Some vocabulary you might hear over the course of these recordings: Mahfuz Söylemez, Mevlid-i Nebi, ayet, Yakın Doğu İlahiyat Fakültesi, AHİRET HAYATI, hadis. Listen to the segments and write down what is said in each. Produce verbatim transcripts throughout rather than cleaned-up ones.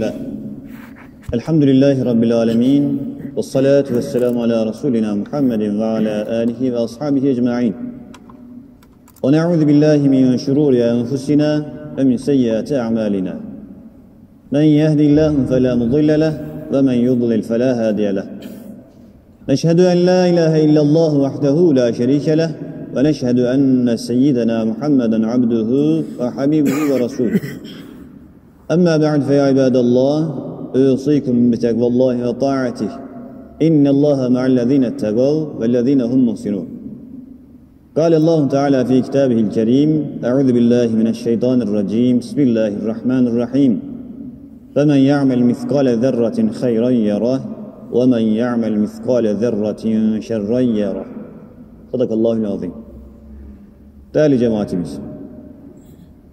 Bismillah. Elhamdülillahi Rabbil alemin. Ve salatu ve selamu ala Resulina Muhammedin ve ala alihi ve ashabihi ecma'in. Ve na'udhu billahi min şururi enfusina ve min seyyati a'malina. Men yehdillahu fela mudille leh ve men yudlil fela hadiye leh. Neşhedü en la ilahe illallah vahdehu la şerike leh. Ve neşhedü enne seyyidena Muhammeden abduhu ve habibuhu ve rasuluhu. Amma ba'd fe ya ibadallah, usikum bi tekvallahi ve ta'atih. İnnallaha ma'allezine tegav vellezine hum muhsinun. Kâlellâhu teâlâ fi kitâbihil kerîm, eûzu billâhi mineşşeytânirracîm, bismillahirrahmanirrahim. Femen ya'mel miskâle zerratin hayran yerah, ve men ya'mel miskâle zerratin şerran yerah. Sadakallahu'l-azim. Değerli cemaatimiz,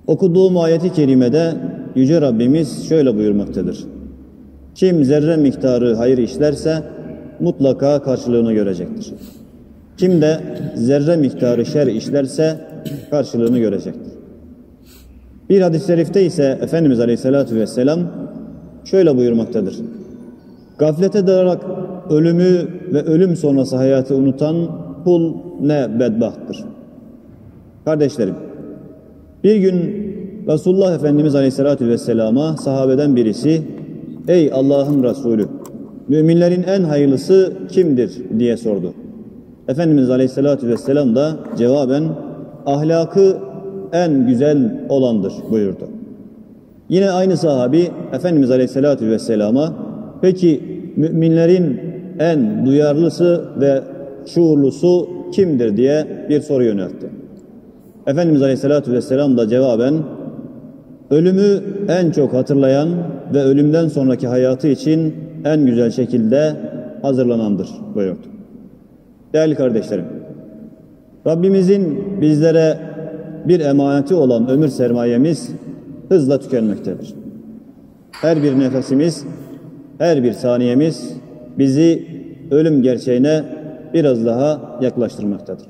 okuduğum ayeti kerimede Yüce Rabbimiz şöyle buyurmaktadır. Kim zerre miktarı hayır işlerse mutlaka karşılığını görecektir. Kim de zerre miktarı şer işlerse karşılığını görecektir. Bir hadis-i şerifte ise Efendimiz Aleyhisselatü Vesselam şöyle buyurmaktadır. Gaflete dalarak ölümü ve ölüm sonrası hayatı unutan kul ne bedbahttır. Kardeşlerim, bir gün Resulullah Efendimiz Aleyhisselatü Vesselam'a sahabeden birisi, "Ey Allah'ın Resulü, müminlerin en hayırlısı kimdir?" diye sordu. Efendimiz Aleyhisselatü Vesselam da cevaben, "Ahlakı en güzel olandır." buyurdu. Yine aynı sahabi Efendimiz Aleyhisselatü Vesselam'a, "Peki müminlerin en duyarlısı ve şuurlusu kimdir?" diye bir soru yöneltti. Efendimiz Aleyhisselatü Vesselam da cevaben, "Ölümü en çok hatırlayan ve ölümden sonraki hayatı için en güzel şekilde hazırlanandır." buyurdu. Değerli kardeşlerim, Rabbimizin bizlere bir emaneti olan ömür sermayemiz hızla tükenmektedir. Her bir nefesimiz, her bir saniyemiz bizi ölüm gerçeğine biraz daha yaklaştırmaktadır.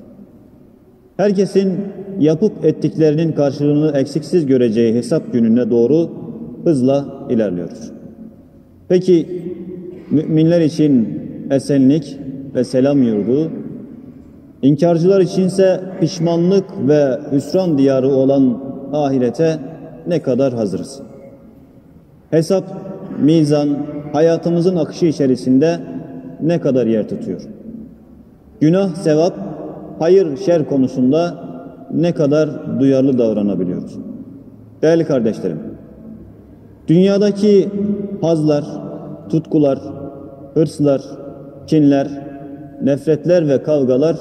Herkesin yapıp ettiklerinin karşılığını eksiksiz göreceği hesap gününe doğru hızla ilerliyoruz. Peki müminler için esenlik ve selam yurdu, inkarcılar içinse pişmanlık ve hüsran diyarı olan ahirete ne kadar hazırız? Hesap, mizan hayatımızın akışı içerisinde ne kadar yer tutuyor? Günah, sevap, hayır, şer konusunda ne kadar duyarlı davranabiliyoruz? Değerli kardeşlerim, dünyadaki hazlar, tutkular, hırslar, kinler, nefretler ve kavgalar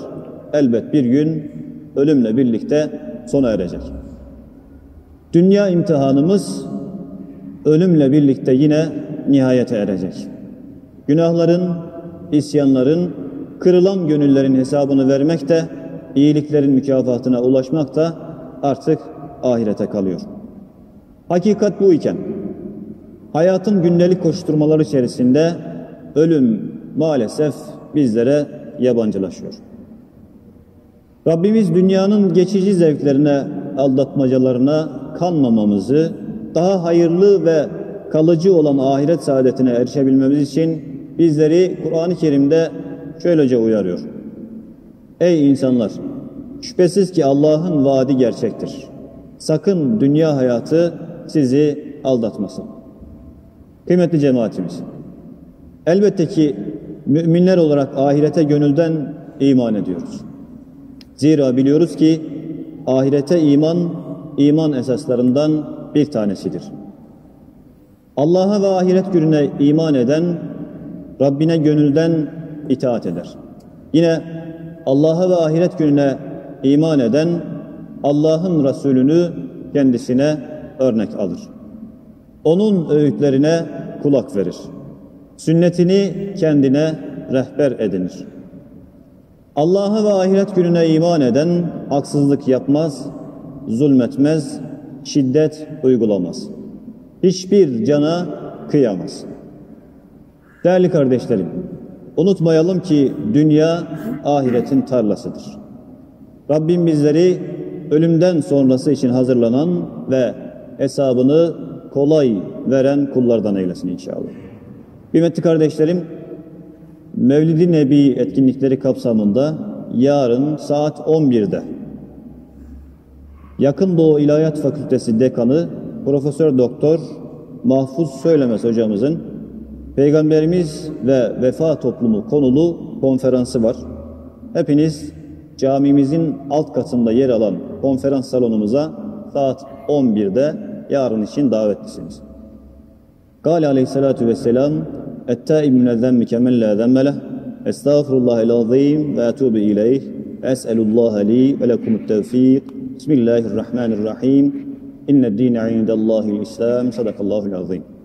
elbet bir gün ölümle birlikte sona erecek. Dünya imtihanımız ölümle birlikte yine nihayete erecek. Günahların, isyanların, kırılan gönüllerin hesabını vermek de, iyiliklerin mükafatına ulaşmak da artık ahirete kalıyor. Hakikat bu iken, hayatın gündelik koşturmaları içerisinde ölüm maalesef bizlere yabancılaşıyor. Rabbimiz dünyanın geçici zevklerine, aldatmacalarına kanmamamızı, daha hayırlı ve kalıcı olan ahiret saadetine erişebilmemiz için bizleri Kur'an-ı Kerim'de şöylece uyarıyor. "Ey insanlar! Şüphesiz ki Allah'ın vaadi gerçektir. Sakın dünya hayatı sizi aldatmasın." Kıymetli cemaatimiz, elbette ki müminler olarak ahirete gönülden iman ediyoruz. Zira biliyoruz ki ahirete iman, iman esaslarından bir tanesidir. Allah'a ve ahiret gününe iman eden, Rabbine gönülden itaat eder. Yine Allah'a ve ahiret gününe iman eden, Allah'ın Resulünü kendisine örnek alır. Onun öğütlerine kulak verir. Sünnetini kendine rehber edinir. Allah'a ve ahiret gününe iman eden, haksızlık yapmaz, zulmetmez, şiddet uygulamaz. Hiçbir cana kıyamaz. Değerli kardeşlerim, unutmayalım ki dünya ahiretin tarlasıdır. Rabbim bizleri ölümden sonrası için hazırlanan ve hesabını kolay veren kullardan eylesin inşallah. Kıymetli kardeşlerim, Mevlid-i Nebi etkinlikleri kapsamında yarın saat on birde Yakın Doğu İlahiyat Fakültesi Dekanı Profesör Doktor Mahfuz Söylemez hocamızın Peygamberimiz ve Vefa Toplumu konulu konferansı var. Hepiniz camimizin alt katında yer alan konferans salonumuza saat on birde yarın için davetlisiniz. Kâle aleyhissalâtu vesselâm ettâibu minezzemmi kemen lâ zemme leh estağfirullâhel azîm ve etûbü ileyh es'elullâhe li ve lekumut tevfîk bismillahirrahmanirrahim inned dîne indellâhi'l-islâm sadakallâhu'l-azîm.